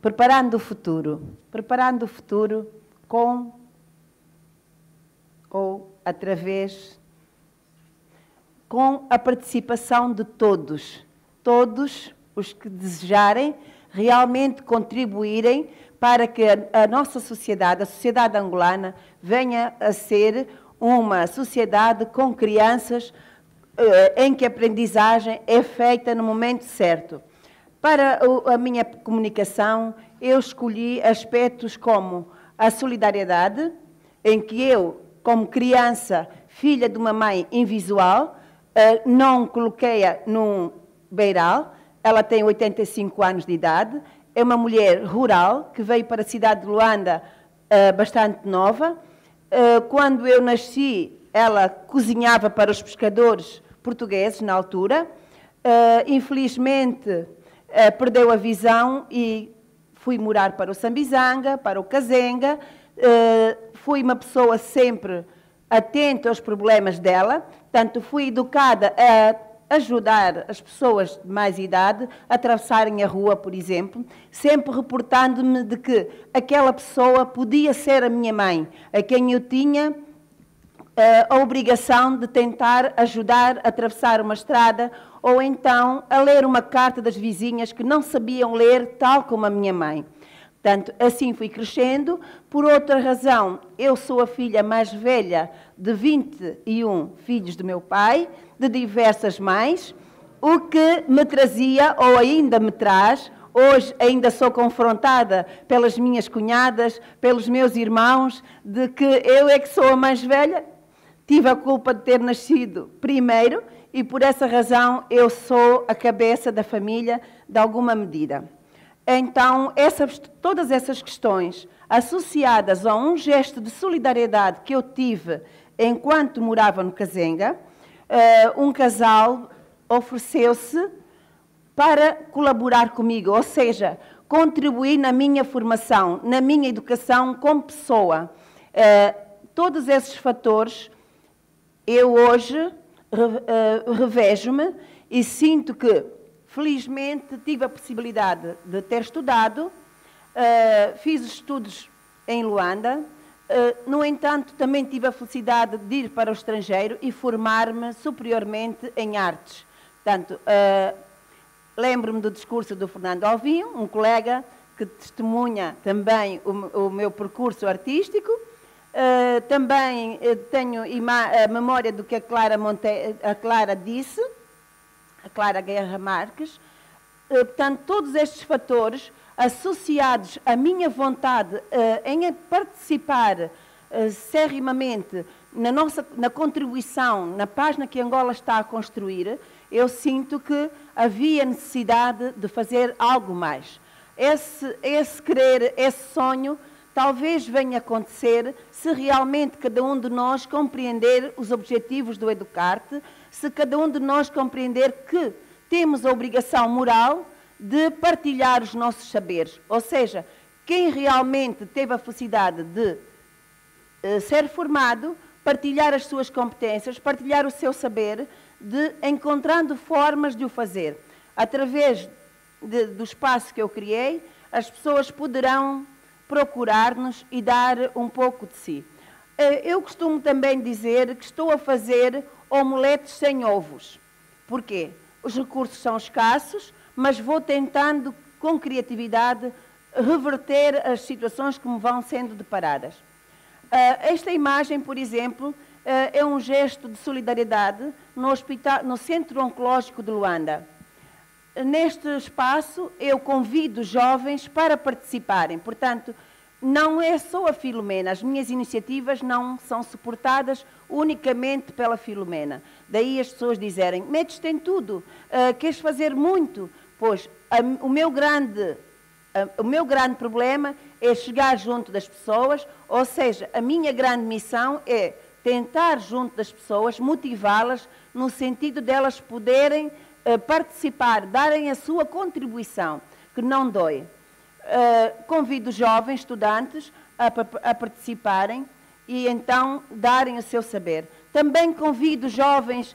preparando o futuro com ou através, com a participação de todos, todos os que desejarem realmente contribuírem para que a nossa sociedade, a sociedade angolana, venha a ser uma sociedade com crianças em que a aprendizagem é feita no momento certo. Para a minha comunicação, eu escolhi aspectos como a solidariedade, em que eu, como criança, filha de uma mãe invisual, não coloquei-a num beiral, ela tem 85 anos de idade, é uma mulher rural que veio para a cidade de Luanda bastante nova. Quando eu nasci, ela cozinhava para os pescadores portugueses, na altura. Infelizmente, perdeu a visão e fui morar para o Sambizanga, para o Kazenga. Fui uma pessoa sempre atenta aos problemas dela, tanto fui educada a ajudar as pessoas de mais idade a atravessarem a rua, por exemplo, sempre reportando-me de que aquela pessoa podia ser a minha mãe, a quem eu tinha a obrigação de tentar ajudar a atravessar uma estrada ou então a ler uma carta das vizinhas que não sabiam ler, tal como a minha mãe. Portanto, assim fui crescendo. Por outra razão, eu sou a filha mais velha de 21 filhos do meu pai, de diversas mães, o que me trazia, ou ainda me traz, hoje ainda sou confrontada pelas minhas cunhadas, pelos meus irmãos, de que eu é que sou a mais velha, tive a culpa de ter nascido primeiro e, por essa razão, eu sou a cabeça da família, de alguma medida. Então, todas essas questões associadas a um gesto de solidariedade que eu tive enquanto morava no Kazenga, um casal ofereceu-se para colaborar comigo, ou seja, contribuir na minha formação, na minha educação como pessoa. Todos esses fatores, eu hoje revejo-me e sinto que, felizmente, tive a possibilidade de ter estudado, fiz estudos em Luanda, no entanto, também tive a felicidade de ir para o estrangeiro e formar-me superiormente em artes. Portanto, lembro-me do discurso do Fernando Alvinho, um colega que testemunha também o meu percurso artístico. Também tenho a memória do que a Clara disse, a Clara Guerra Marques. Portanto, todos estes fatores associados à minha vontade em participar serrimamente na contribuição, na página que Angola está a construir, eu sinto que havia necessidade de fazer algo mais. Esse querer, esse sonho, talvez venha a acontecer se realmente cada um de nós compreender os objetivos do Educarte, se cada um de nós compreender que temos a obrigação moral de partilhar os nossos saberes. Ou seja, quem realmente teve a felicidade de ser formado, partilhar as suas competências, partilhar o seu saber, encontrando formas de o fazer. Através do espaço que eu criei, as pessoas poderão procurar-nos e dar um pouco de si. Eu costumo também dizer que estou a fazer omeletes sem ovos. Porquê? Os recursos são escassos, mas vou tentando, com criatividade, reverter as situações que me vão sendo deparadas. Esta imagem, por exemplo, é um gesto de solidariedade no Centro Oncológico de Luanda. Neste espaço, eu convido jovens para participarem. Portanto, não é só a Filomena. As minhas iniciativas não são suportadas unicamente pela Filomena. Daí as pessoas dizerem, metes-te em tudo, queres fazer muito. Pois, o meu grande problema é chegar junto das pessoas, ou seja, a minha grande missão é tentar junto das pessoas, motivá-las no sentido delas poderem participar, darem a sua contribuição, que não dói. Convido jovens, estudantes, a participarem e então darem o seu saber. Também convido jovens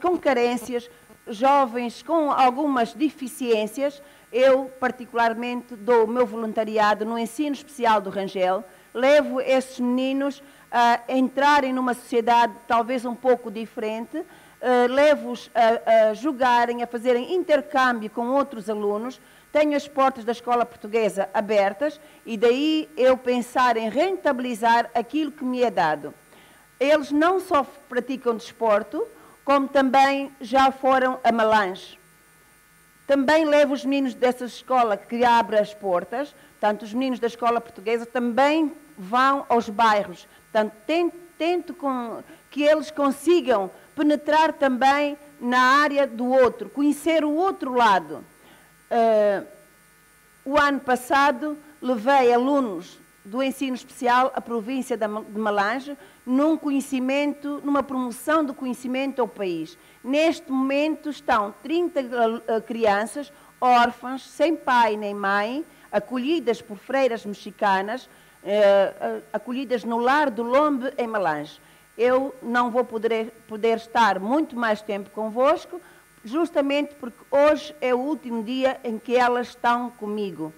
com carências, jovens com algumas deficiências. Eu, particularmente, dou o meu voluntariado no ensino especial do Rangel. Levo esses meninos a entrarem numa sociedade talvez um pouco diferente, levo-os a jogarem, a fazerem intercâmbio com outros alunos. Tenho as portas da escola portuguesa abertas e daí eu pensar em rentabilizar aquilo que me é dado. Eles não só praticam desporto, como também já foram a Malange. Também levo os meninos dessa escola que abre as portas, portanto, os meninos da escola portuguesa também vão aos bairros. Portanto, tento que eles consigam penetrar também na área do outro, conhecer o outro lado. O ano passado, levei alunos do ensino especial à província de Malange, numa promoção do conhecimento ao país. Neste momento estão 30 crianças órfãs, sem pai nem mãe, acolhidas por freiras mexicanas, acolhidas no lar do Lombe, em Malange. Eu não vou poder estar muito mais tempo convosco, justamente porque hoje é o último dia em que elas estão comigo.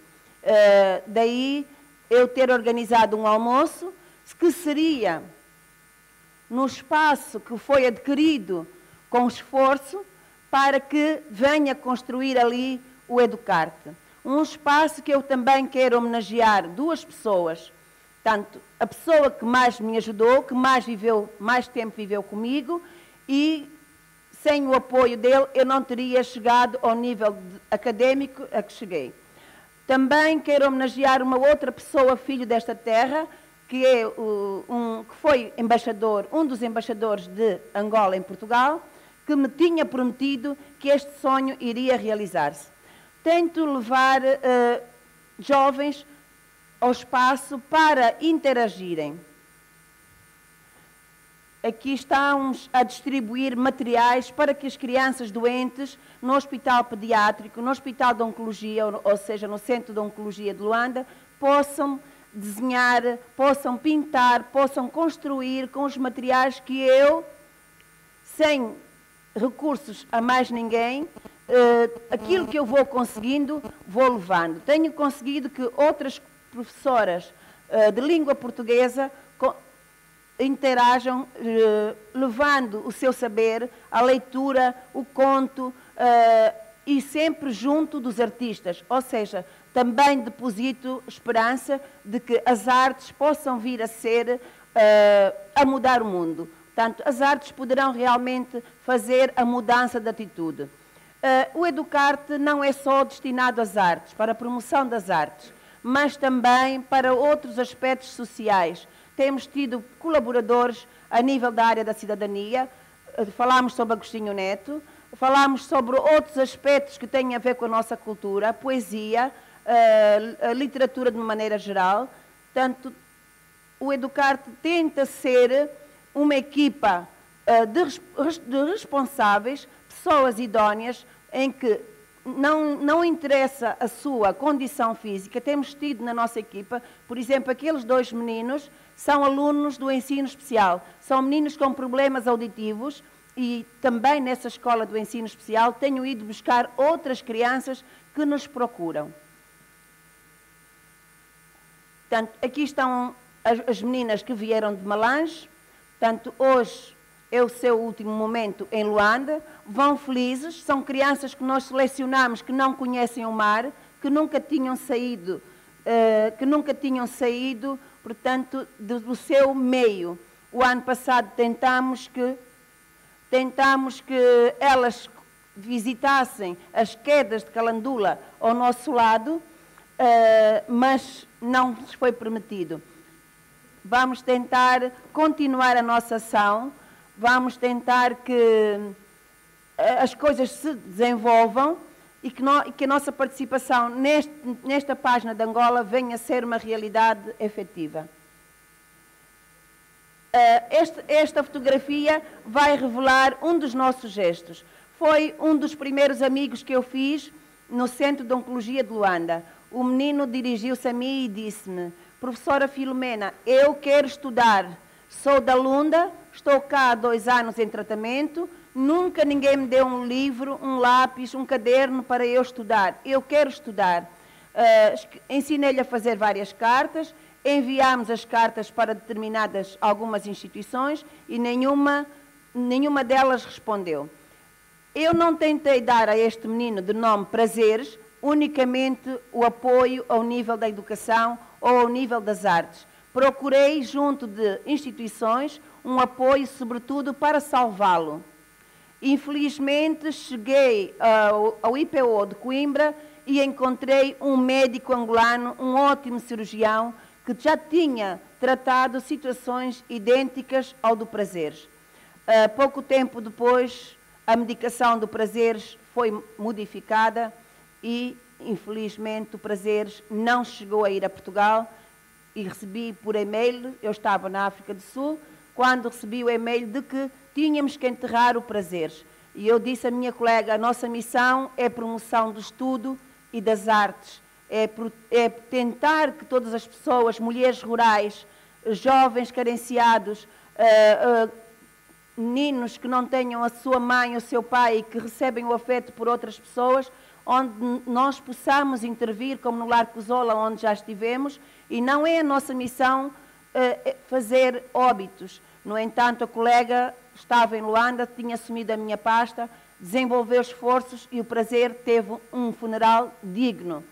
Daí eu ter organizado um almoço, que seria no espaço que foi adquirido com esforço, para que venha construir ali o Educarte. Um espaço que eu também quero homenagear duas pessoas. Portanto, a pessoa que mais me ajudou, que mais tempo viveu comigo, e sem o apoio dele eu não teria chegado ao nível académico a que cheguei. Também quero homenagear uma outra pessoa, filho desta terra, que foi embaixador, um dos embaixadores de Angola em Portugal, que me tinha prometido que este sonho iria realizar-se. Tento levar jovens ao espaço para interagirem. Aqui estamos a distribuir materiais para que as crianças doentes no hospital pediátrico, no hospital de oncologia, ou seja, no centro de oncologia de Luanda, possam desenhar, possam pintar, possam construir com os materiais que eu, sem recursos a mais ninguém, aquilo que eu vou conseguindo, vou levando. Tenho conseguido que outras professoras de língua portuguesa interajam, levando o seu saber, a leitura, o conto, e sempre junto dos artistas. Ou seja, também deposito esperança de que as artes possam vir a mudar o mundo. Portanto, as artes poderão realmente fazer a mudança de atitude. O Educarte não é só destinado às artes, para a promoção das artes, mas também para outros aspectos sociais. Temos tido colaboradores a nível da área da cidadania, falámos sobre Agostinho Neto, falámos sobre outros aspectos que têm a ver com a nossa cultura, a poesia, a literatura de uma maneira geral. Portanto, o Educarte tenta ser uma equipa de responsáveis, pessoas idóneas, em que não interessa a sua condição física. Temos tido na nossa equipa, por exemplo, aqueles dois meninos são alunos do ensino especial, são meninos com problemas auditivos, e também nessa escola do ensino especial tenho ido buscar outras crianças que nos procuram. Portanto, aqui estão as meninas que vieram de Malange. Portanto, hoje é o seu último momento em Luanda, vão felizes, são crianças que nós selecionamos, que não conhecem o mar, que nunca tinham saído, portanto, do seu meio. O ano passado tentámos que elas visitassem as quedas de Calandula ao nosso lado, mas não lhes foi permitido. Vamos tentar continuar a nossa ação. Vamos tentar que as coisas se desenvolvam e que a nossa participação nesta página de Angola venha a ser uma realidade efetiva. Esta fotografia vai revelar um dos nossos gestos. Foi um dos primeiros amigos que eu fiz no Centro de Oncologia de Luanda. O menino dirigiu-se a mim e disse-me: "Professora Filomena, eu quero estudar, sou da Lunda, estou cá há 2 anos em tratamento, Nunca ninguém me deu um livro, um lápis, um caderno para eu estudar. Eu quero estudar. Ensinei-lhe a fazer várias cartas, enviámos as cartas para determinadas, algumas instituições e nenhuma delas respondeu. Eu não tentei dar a este menino de nome Prazeres, unicamente o apoio ao nível da educação ou ao nível das artes. Procurei, junto de instituições, um apoio, sobretudo, para salvá-lo. Infelizmente, cheguei ao IPO de Coimbra e encontrei um médico angolano, um ótimo cirurgião, que já tinha tratado situações idênticas ao do Prazeres. Pouco tempo depois, a medicação do Prazeres foi modificada e, infelizmente, o Prazeres não chegou a ir a Portugal e recebi por e-mail, eu estava na África do Sul, quando recebi o e-mail de que tínhamos que enterrar o Prazeres. E eu disse à minha colega, a nossa missão é promoção do estudo e das artes, é tentar que todas as pessoas, mulheres rurais, jovens carenciados, meninos que não tenham a sua mãe ou o seu pai e que recebem o afeto por outras pessoas, onde nós possamos intervir, como no Largo Ozola, onde já estivemos, e não é a nossa missão fazer óbitos. No entanto, a colega estava em Luanda, tinha assumido a minha pasta, desenvolveu esforços e o Prazer teve um funeral digno.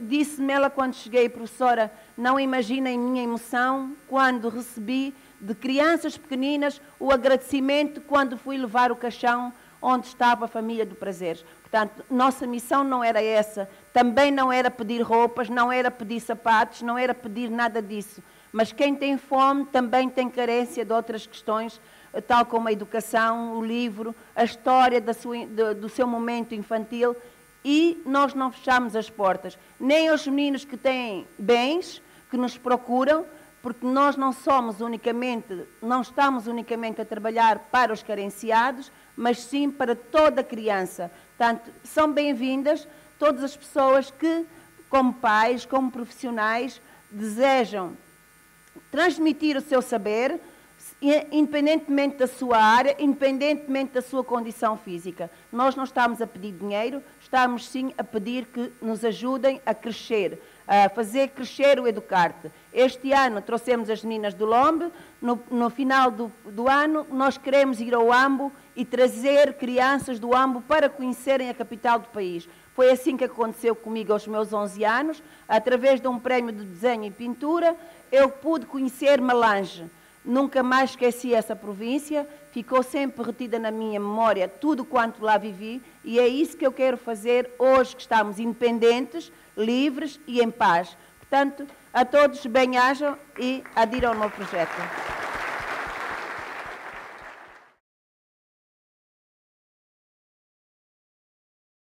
Disse-me ela quando cheguei, professora, não imaginem minha emoção quando recebi de crianças pequeninas o agradecimento quando fui levar o caixão onde estava a família do Prazeres. Portanto, nossa missão não era essa. Também não era pedir roupas, não era pedir sapatos, não era pedir nada disso. Mas quem tem fome também tem carência de outras questões, tal como a educação, o livro, a história do seu momento infantil. E nós não fechamos as portas. Nem aos meninos que têm bens, que nos procuram, porque nós não estamos unicamente a trabalhar para os carenciados, mas sim para toda a criança. Portanto, são bem-vindas todas as pessoas que, como pais, como profissionais, desejam transmitir o seu saber, independentemente da sua área, independentemente da sua condição física. Nós não estamos a pedir dinheiro, estamos sim a pedir que nos ajudem a crescer, a fazer crescer o Educarte. Este ano trouxemos as meninas do Lombe, no final do ano nós queremos ir ao Ambo e trazer crianças do Ambo para conhecerem a capital do país. Foi assim que aconteceu comigo aos meus 11 anos, através de um prémio de desenho e pintura, eu pude conhecer Malange. Nunca mais esqueci essa província, ficou sempre retida na minha memória tudo quanto lá vivi e é isso que eu quero fazer hoje que estamos independentes, livres e em paz. Portanto, a todos bem-ajam e adiram ao meu projeto.